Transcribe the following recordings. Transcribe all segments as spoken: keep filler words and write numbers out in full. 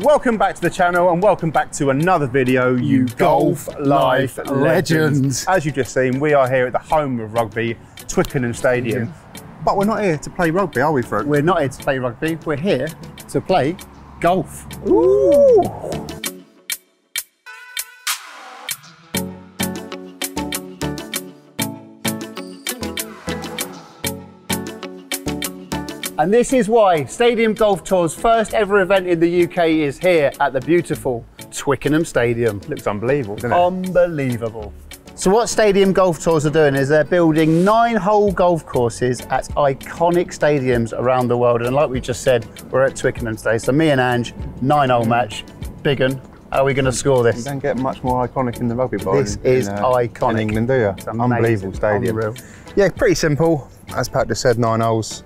Welcome back to the channel and welcome back to another video, you Golf Life legends. As you've just seen, we are here at the home of rugby, Twickenham Stadium. Yeah. But we're not here to play rugby, are we, Fruit? We're not here to play rugby, we're here to play golf. Ooh! And this is why Stadium Golf Tour's first ever event in the U K is here at the beautiful Twickenham Stadium. Looks unbelievable, doesn't it? Unbelievable. So what Stadium Golf Tours are doing is they're building nine hole golf courses at iconic stadiums around the world. And like we just said, we're at Twickenham today. So me and Ange, nine hole match, big one. How are we going to score this? You don't get much more iconic in the rugby bar. This in, is in, uh, iconic. In England, do you? It's an unbelievable stadium. Unreal. Yeah, pretty simple. As Pat just said, nine holes.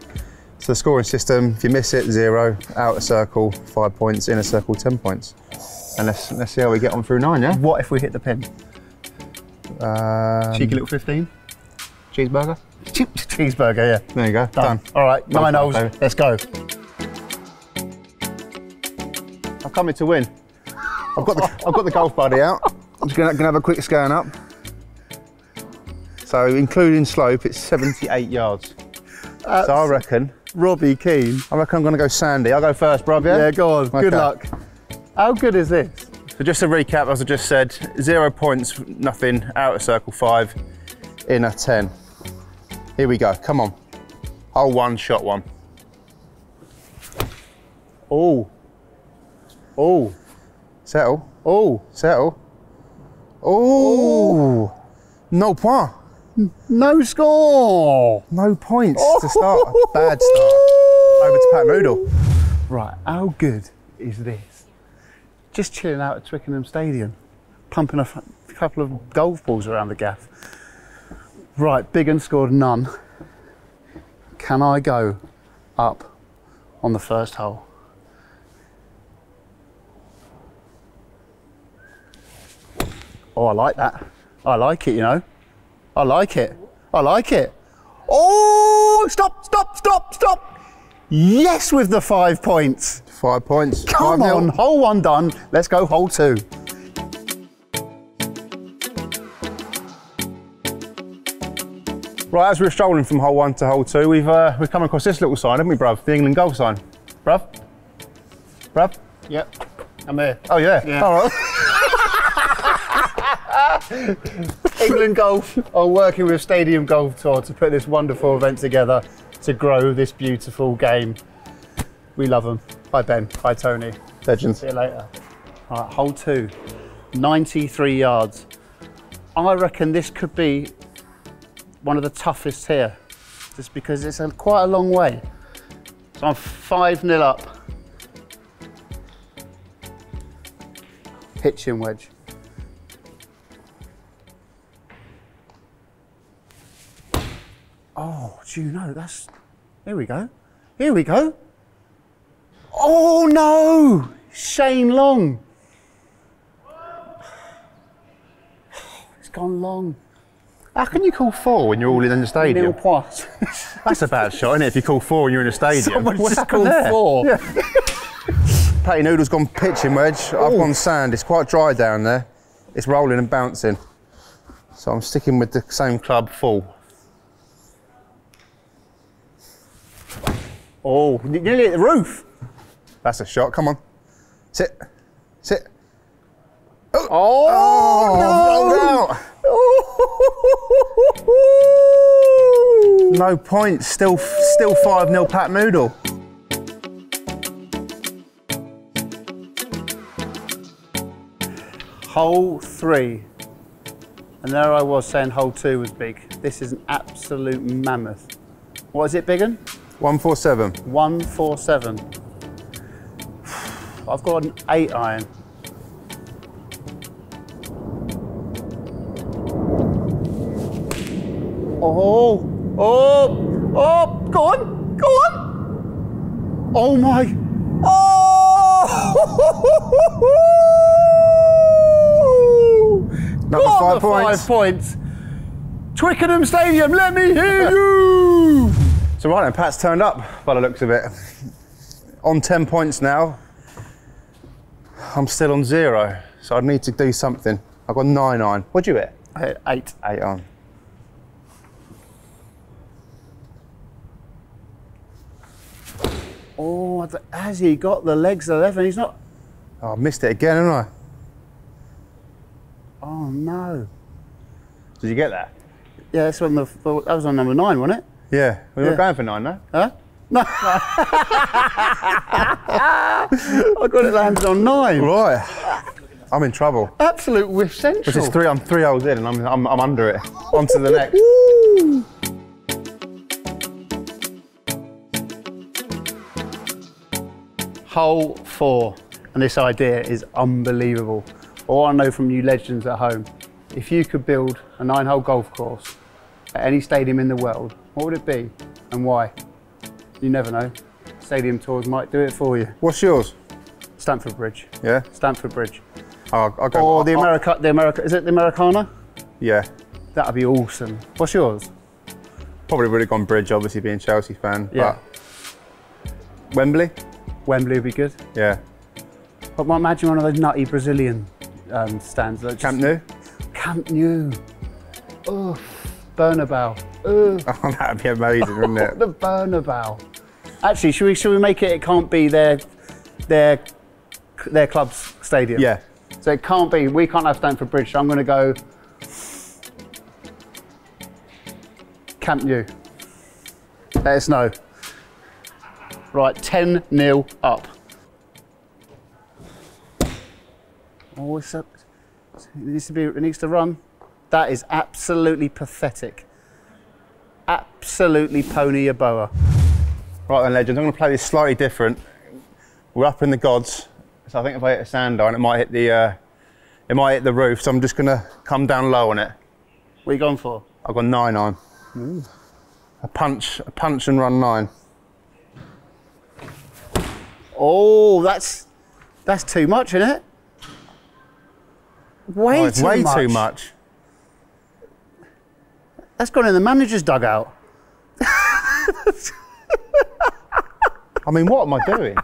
So the scoring system, if you miss it, zero, outer circle, five points, inner circle, ten points. And let's, let's see how we get on through nine, yeah? What if we hit the pin? Um, Cheeky little fifteen. Cheeseburger? Che cheeseburger, yeah. There you go, done. done. All right, nine holes, let's go. I've come here to win. I've got the, I've got the golf buddy out. I'm just gonna, gonna have a quick scan up. So including slope, it's seventy-eight yards. That's so I reckon. Robbie Keane. I reckon I'm going to go sandy. I'll go first, bruv, yeah? Yeah, go on. Okay. Good luck. How good is this? So just to recap, as I just said, zero points, nothing, outer circle five, inner ten. Here we go, come on. Hole one, shot one. Oh. Oh. Settle. Oh. Settle. Oh. No point. No score! No points oh. to start. A bad start. Over to Pat Moodle. Right, how good is this? Just chilling out at Twickenham Stadium, pumping a couple of golf balls around the gaff. Right, Big Ange scored none. Can I go up on the first hole? Oh, I like that. I like it, you know. I like it. I like it. Oh, stop, stop, stop, stop. Yes, with the five points. Five points. Come five on, nil. Hole one done. Let's go hole two. Right, as we were strolling from hole one to hole two, we've uh, we've come across this little sign, haven't we, bruv? The England Golf sign. Bruv? Bruv? Yep, I'm here. Oh, yeah? Yeah. All right. England Golf are working with Stadium Golf Tour to put this wonderful event together to grow this beautiful game. We love them. Hi Ben, hi Tony. Legends. See you later. All right, hole two, ninety-three yards. I reckon this could be one of the toughest here, just because it's a, quite a long way. So I'm five nil up. Pitching wedge. Oh, do you know, that's, here we go, here we go. Oh no, Shane Long. It's gone long. How can you call four when you're all in the stadium? That's a bad shot, isn't it, if you call four and you're in a stadium? Someone What's just called four. Yeah. Patty Noodle's gone pitching wedge, Ooh. I've gone sand, it's quite dry down there. It's rolling and bouncing. So I'm sticking with the same club full. Oh, you nearly hit the roof. That's a shot, come on. Sit, sit. Oh, oh no. Rolled out. No points, still still five nil Pat Moodle. Hole three. And there I was saying hole two was big. This is an absolute mammoth. What is it, Big Ange? one four seven. one four seven. I've got an eight iron. Oh, oh, oh, go on, go on. Oh my, oh! Number got five, the points. five points. Twickenham Stadium, let me hear you. So right now, Pat's turned up by the looks of it. On ten points now. I'm still on zero, so I need to do something. I got nine iron. What'd you hit? I hit eight. Eight iron. Oh, has he got the legs eleven? He's not. Oh, I missed it again, haven't I? Oh no. Did you get that? Yeah, that's on the, that was on number nine, wasn't it? Yeah. We yeah. were going for nine, no? Huh? No. I got it landed on nine. Right. I'm in trouble. Absolute whiff central. Which is three, I'm three holes in and I'm, I'm, I'm under it. On to the next. Hole four. And this idea is unbelievable. All I know from you legends at home, if you could build a nine-hole golf course at any stadium in the world, what would it be and why? You never know. Stadium tours might do it for you. What's yours? Stamford Bridge. Yeah? Stamford Bridge. Oh, I'll go. Or the America, the America, is it the Americana? Yeah. That'd be awesome. What's yours? Probably would have gone Bridge, obviously being a Chelsea fan. Yeah. But Wembley? Wembley would be good. Yeah. But imagine one of those nutty Brazilian um, stands. Like Camp Nou? Camp Nou. Oh, Bernabeu. Ugh. Oh, that'd be amazing, wouldn't it? The Bernabeu. Actually, should we should we make it? It can't be their their their club's stadium. Yeah. So it can't be. We can't have Stamford Bridge. So I'm going to go Camp Nou. Let us know. Right, ten nil up. Oh, it's up. It needs to be. It needs to run. That is absolutely pathetic. Absolutely pony a boa. Right then, legends, I'm going to play this slightly different. We're up in the gods, so I think if I hit a sand iron, it might hit the, uh, it might hit the roof. So I'm just going to come down low on it. What are you going for? I've got nine iron. Ooh. A punch, a punch and run nine. Oh, that's that's too much, isn't it? Way, oh, it's too, way much. too much. That's gone in the manager's dugout. I mean, what am I doing?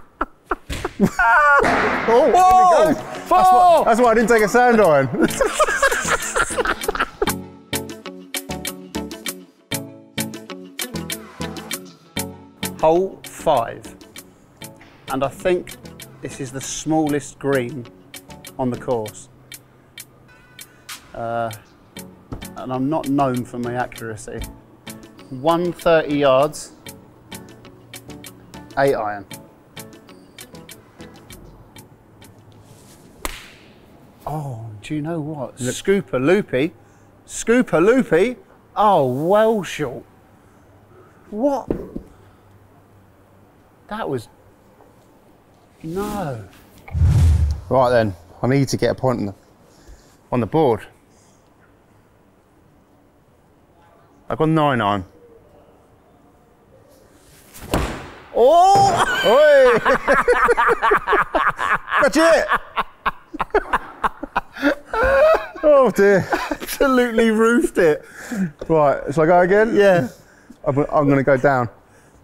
Oh, whoa! Go. That's, why, that's why I didn't take a sand iron. Hole five. And I think this is the smallest green on the course. Uh, and I'm not known for my accuracy. one hundred thirty yards, eight iron. Oh, do you know what? Scooper-loopy, scooper-loopy, oh, well short. What? That was, no. Right then, I need to get a point on the, on the board. I've got nine iron. Oh! Oi! That's it! Oh dear. Absolutely roofed it. Right, shall I go again? Yeah. I'm, I'm going to go down.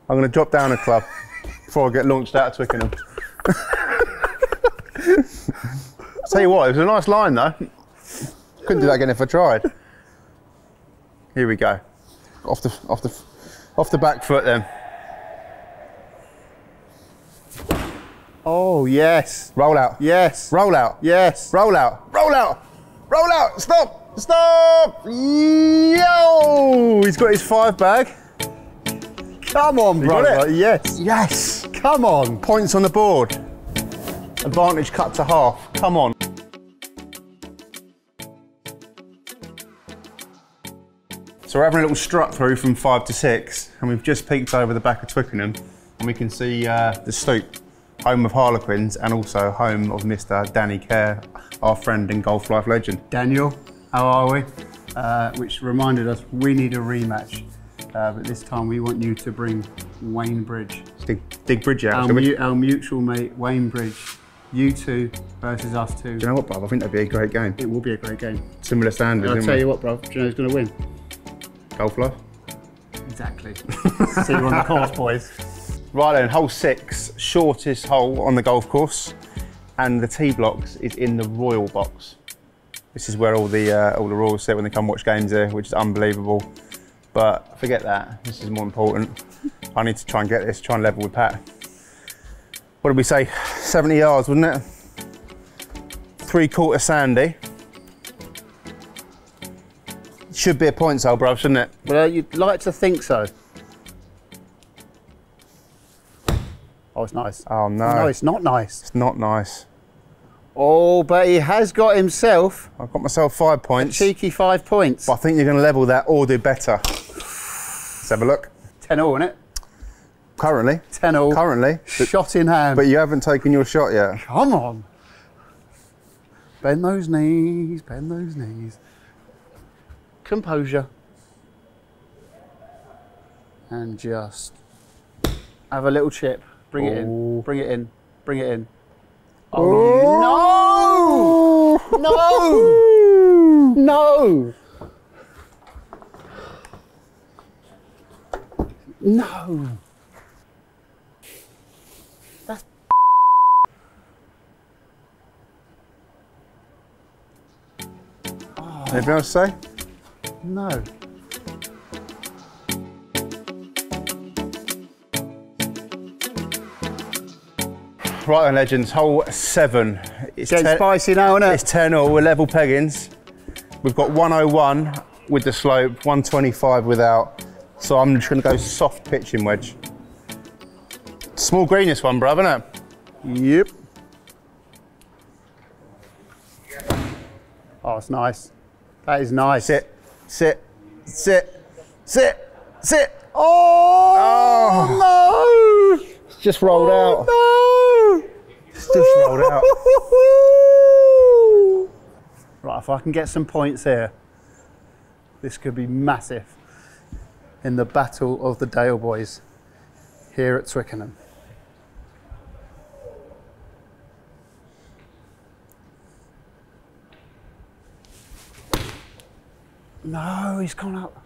I'm going to drop down a club before I get launched out of Twickenham. Tell you what, it was a nice line though. Couldn't do that again if I tried. Here we go. Off the, off the, off the back foot then. Oh yes. Roll out. Yes. Roll out. Yes. Roll out. Roll out. Roll out. Stop. Stop. Yo! He's got his five bag. Come on, brother. Yes. Yes. Come on. Points on the board. Advantage cut to half. Come on. So we're having a little strut through from five to six, and we've just peeked over the back of Twickenham, and we can see uh, the Stoop, home of Harlequins, and also home of Mister Danny Care, our friend and Golf Life legend. Daniel, how are we? Uh, which reminded us we need a rematch, uh, but this time we want you to bring Wayne Bridge. Dig, dig Bridge out. Our, mu our mutual mate, Wayne Bridge. You two versus us two. Do you know what, bruv? I think that'd be a great game. It will be a great game. Similar standards, isn't it? I'll tell you what, bruv, do you know who's going to win? Golf Life. Exactly. See you on the course, boys. Right then, hole six, shortest hole on the golf course. and the tee blocks is in the Royal box. This is where all the uh, all the Royals sit when they come watch games here, which is unbelievable. But forget that, this is more important. I need to try and get this, try and level with Pat. What did we say? seventy yards, wasn't it? Three quarter sandy. Should be a points hole, bruv, shouldn't it? Well, you'd like to think so. Oh, it's nice. Oh, no. No, it's not nice. It's not nice. Oh, but he has got himself. I've got myself five points. A cheeky five points. But I think you're going to level that or do better. Let's have a look. ten all, innit? Currently. ten all. Currently. Shot in hand. But you haven't taken your shot yet. Come on. Bend those knees, bend those knees. Composure. And just have a little chip. Bring Ooh. it in, bring it in, bring it in. Oh, Ooh. no! No! No! No! That's oh. Anything else to say? No. Right on, legends, hole seven. It's getting ten, spicy now, isn't it? It's ten all, we're level peggings. We've got one oh one with the slope, one twenty-five without. So I'm just gonna go soft pitching wedge. Small green this one, bruv, isn't it? Yep. Oh, it's nice. That is nice. Sit, sit, sit, sit, sit. Oh, oh. no! It's just rolled oh, out. No. It's just rolled out. Right, if I can get some points here, this could be massive in the battle of the Dale boys here at Twickenham. No, he's gone up.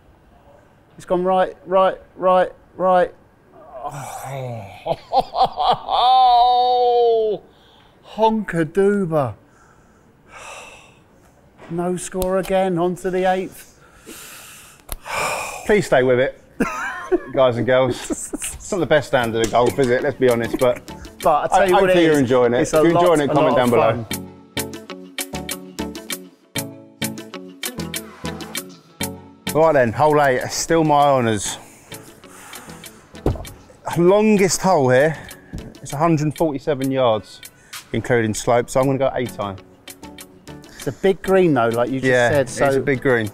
He's gone right, right, right, right. Oh, Honkadooba. No score again, on to the eighth. Please stay with it, guys and girls. It's not the best standard of golf, is it? Let's be honest, but, but I you hope you're enjoying it. It's if you're lot, enjoying it, comment down below. Fun. Right then, hole eight, still my honours. Longest hole here, it's one forty-seven yards, including slope, so I'm going to go eight iron. It's a big green though, like you just yeah, said. So it's a big green.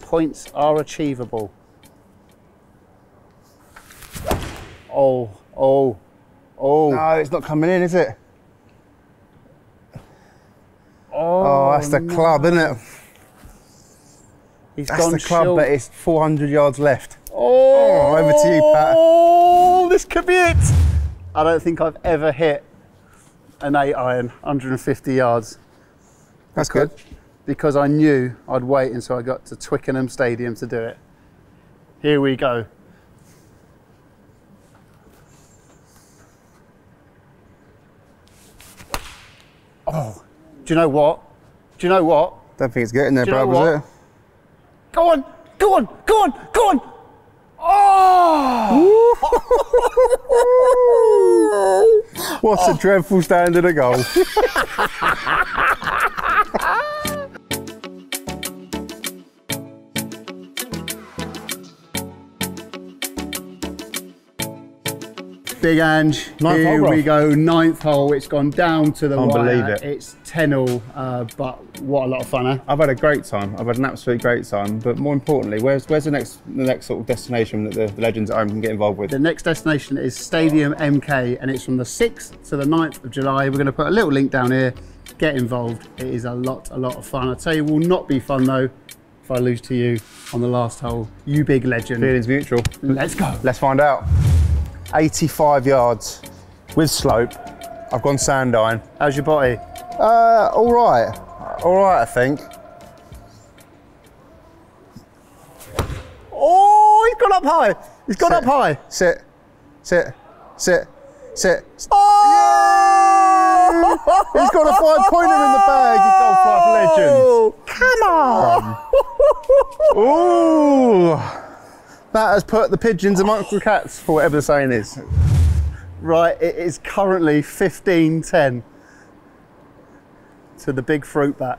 Points are achievable. Oh, oh, oh. No, it's not coming in, is it? Oh, oh that's the no. club, isn't it? He's that's gone the club, chill. But it's four hundred yards left. Oh, oh, over to you, Pat. Oh, this could be it. I don't think I've ever hit an eight iron, one fifty yards. That's because, good. Because I knew I'd wait until I got to Twickenham Stadium to do it. Here we go. Oh, do you know what? Do you know what? Don't think it's getting there, bro, was it? Go on, go on, go on, go on. Oh! What oh. a dreadful standard of golf. Big Ange, ninth here hole, we go, ninth hole. It's gone down to the Can't wire. Believe it. It's ten all, uh, but what a lot of fun, eh? I've had a great time. I've had an absolute great time. But more importantly, where's where's the next the next sort of destination that the, the legends at home can get involved with? The next destination is Stadium M K, and it's from the sixth to the ninth of July. We're going to put a little link down here. Get involved. It is a lot, a lot of fun. I tell you, it will not be fun though if I lose to you on the last hole. You big legend. Feelings mutual. Let's go. Let's find out. eighty-five yards with slope. I've gone sand iron. How's your body? Uh, all right, all right, I think. Oh, he's gone up high. He's gone sit. up high. Sit, sit, sit, sit. Oh! He's got a five-pointer in the bag, you Golf Life legend. Oh, come on. Um, ooh. That has put the pigeons amongst the cats, for whatever the saying is. Right, it is currently fifteen ten to the big fruit bat.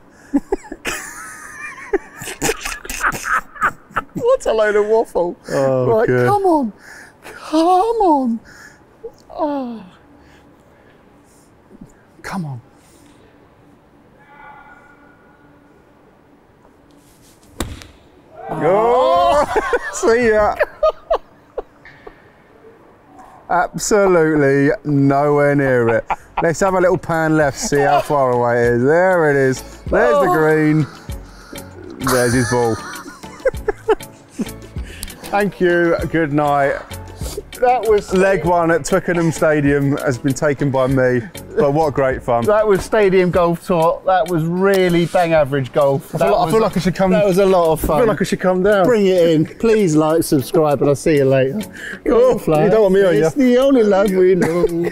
What a load of waffle. Oh, right, good. Come on. Come on. Oh. Come on. Oh. Oh. See ya. Absolutely nowhere near it. Let's have a little pan left, see how far away it is. There it is. There's the green. There's his ball. Thank you. Good night. That was leg one at Twickenham Stadium has been taken by me, but what great fun. That was Stadium Golf Tour. That was really bang average golf. I feel, like, I feel like I should come. That was a lot of fun. I feel like I should come down. Bring it in. Please like, subscribe, and I'll see you later. Oh, you don't want me on you. It's the only love we know.